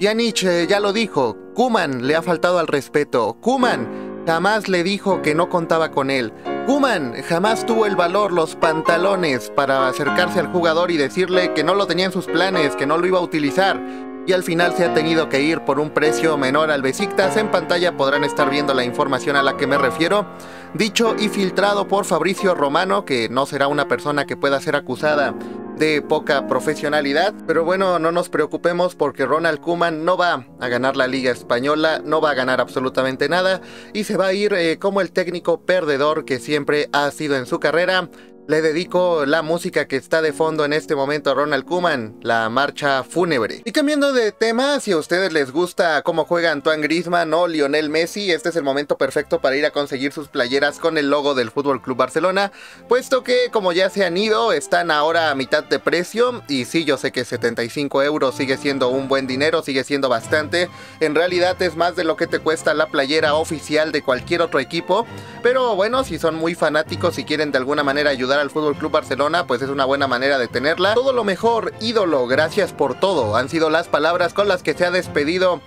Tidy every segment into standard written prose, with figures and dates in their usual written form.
Ya Nietzsche ya lo dijo, Koeman le ha faltado al respeto, Koeman jamás le dijo que no contaba con él, Koeman jamás tuvo el valor, los pantalones para acercarse al jugador y decirle que no lo tenía en sus planes, que no lo iba a utilizar, y al final se ha tenido que ir por un precio menor al Besiktas. En pantalla podrán estar viendo la información a la que me refiero, dicho y filtrado por Fabricio Romano, que no será una persona que pueda ser acusada de poca profesionalidad, pero bueno, no nos preocupemos porque Ronald Koeman no va a ganar la Liga Española, no va a ganar absolutamente nada y se va a ir como el técnico perdedor que siempre ha sido en su carrera. Le dedico la música que está de fondo en este momento a Ronald Koeman, la marcha fúnebre. Y cambiando de tema, si a ustedes les gusta cómo juega Antoine Griezmann o Lionel Messi, este es el momento perfecto para ir a conseguir sus playeras con el logo del FC Barcelona, puesto que como ya se han ido, están ahora a mitad de precio. Y sí, yo sé que 75 € sigue siendo un buen dinero, sigue siendo bastante. En realidad es más de lo que te cuesta la playera oficial de cualquier otro equipo, pero bueno, si son muy fanáticos y quieren de alguna manera ayudar al FC Barcelona, pues es una buena manera de tenerla. Todo lo mejor, ídolo, gracias por todo, han sido las palabras con las que se ha despedido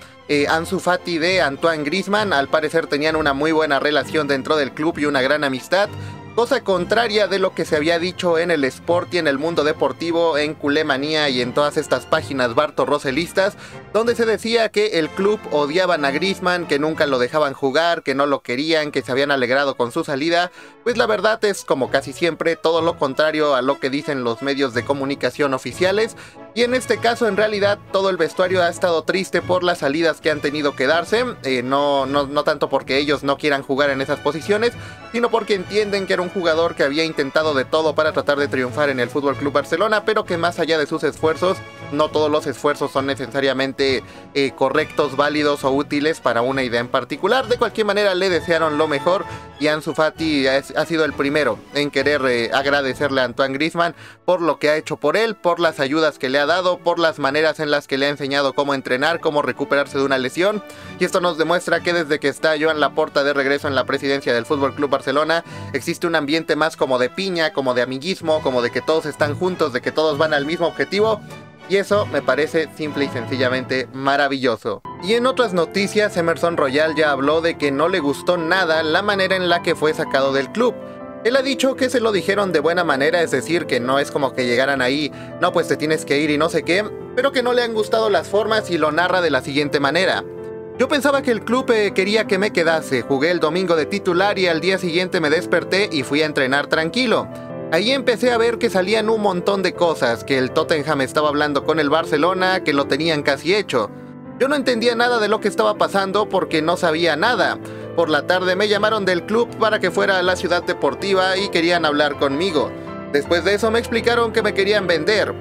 Ansu Fati de Antoine Griezmann. Al parecer tenían una muy buena relación dentro del club y una gran amistad, cosa contraria de lo que se había dicho en el sport y en el mundo deportivo, en Culemanía y en todas estas páginas bartorrocelistas, donde se decía que el club odiaban a Griezmann, que nunca lo dejaban jugar, que no lo querían, que se habían alegrado con su salida. Pues la verdad es, como casi siempre, todo lo contrario a lo que dicen los medios de comunicación oficiales. Y en este caso, en realidad, todo el vestuario ha estado triste por las salidas que han tenido que darse. No tanto porque ellos no quieran jugar en esas posiciones, sino porque entienden que era un jugador que había intentado de todo para tratar de triunfar en el FC Barcelona, pero que más allá de sus esfuerzos, no todos los esfuerzos son necesariamente correctos, válidos o útiles para una idea en particular. De cualquier manera, le desearon lo mejor y Ansu Fati ha sido el primero en querer agradecerle a Antoine Griezmann por lo que ha hecho por él, por las ayudas que le ha dado, por las maneras en las que le ha enseñado cómo entrenar, cómo recuperarse de una lesión. Y esto nos demuestra que desde que está Joan Laporta de regreso en la presidencia del FC Barcelona, existe un ambiente más como de piña, como de amiguismo, como de que todos están juntos, de que todos van al mismo objetivo. Y eso me parece simple y sencillamente maravilloso. Y en otras noticias, Emerson Royal ya habló de que no le gustó nada la manera en la que fue sacado del club. Él ha dicho que se lo dijeron de buena manera, es decir, que no es como que llegaran ahí, no, pues te tienes que ir y no sé qué, pero que no le han gustado las formas y lo narra de la siguiente manera. Yo pensaba que el club quería que me quedase, jugué el domingo de titular y al día siguiente me desperté y fui a entrenar tranquilo. Ahí empecé a ver que salían un montón de cosas, que el Tottenham estaba hablando con el Barcelona, que lo tenían casi hecho. Yo no entendía nada de lo que estaba pasando porque no sabía nada. Por la tarde me llamaron del club para que fuera a la ciudad deportiva y querían hablar conmigo. Después de eso me explicaron que me querían vender.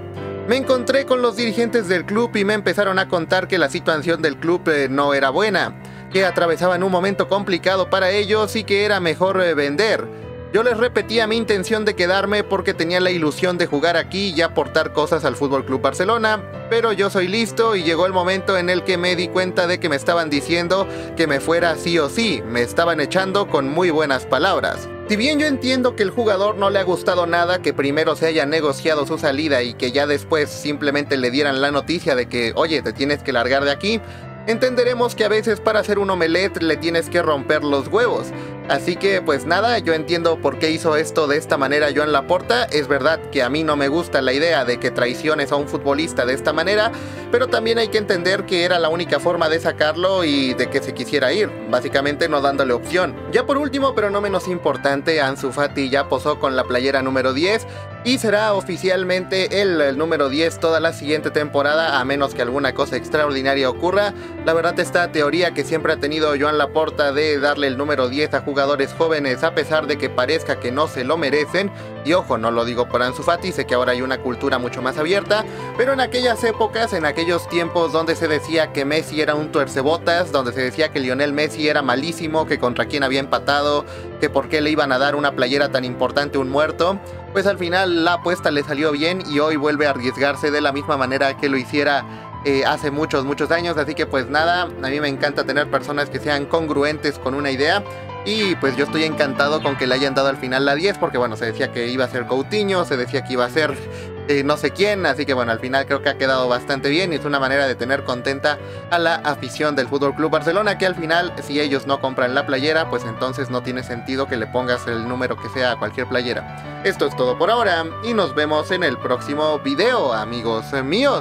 Me encontré con los dirigentes del club y me empezaron a contar que la situación del club no era buena, que atravesaban un momento complicado para ellos y que era mejor vender. Yo les repetía mi intención de quedarme porque tenía la ilusión de jugar aquí y aportar cosas al FC Barcelona, pero yo soy listo y llegó el momento en el que me di cuenta de que me estaban diciendo que me fuera sí o sí, me estaban echando con muy buenas palabras. Si bien yo entiendo que el jugador no le ha gustado nada que primero se haya negociado su salida y que ya después simplemente le dieran la noticia de que, oye, te tienes que largar de aquí, entenderemos que a veces para hacer un omelette le tienes que romper los huevos. Así que pues nada, yo entiendo por qué hizo esto de esta manera Joan Laporta. Es verdad que a mí no me gusta la idea de que traiciones a un futbolista de esta manera, pero también hay que entender que era la única forma de sacarlo y de que se quisiera ir, básicamente no dándole opción. Ya por último, pero no menos importante, Ansu Fati ya posó con la playera número 10 y será oficialmente el número 10 toda la siguiente temporada, a menos que alguna cosa extraordinaria ocurra. La verdad, esta teoría que siempre ha tenido Joan Laporta de darle el número 10 a jugadores jóvenes a pesar de que parezca que no se lo merecen, y ojo, no lo digo por Ansu Fati, sé que ahora hay una cultura mucho más abierta, pero en aquellas épocas, en aquellos tiempos donde se decía que Messi era un tuercebotas, donde se decía que Lionel Messi era malísimo, que contra quién había empatado, que por qué le iban a dar una playera tan importante a un muerto, pues al final la apuesta le salió bien y hoy vuelve a arriesgarse de la misma manera que lo hiciera hace muchos años. Así que pues nada, a mí me encanta tener personas que sean congruentes con una idea y pues yo estoy encantado con que le hayan dado al final la 10, porque bueno, se decía que iba a ser Coutinho, se decía que iba a ser no sé quién, así que bueno, al final creo que ha quedado bastante bien y es una manera de tener contenta a la afición del Fútbol Club Barcelona, que al final si ellos no compran la playera, pues entonces no tiene sentido que le pongas el número que sea a cualquier playera. Esto es todo por ahora y nos vemos en el próximo video, amigos míos.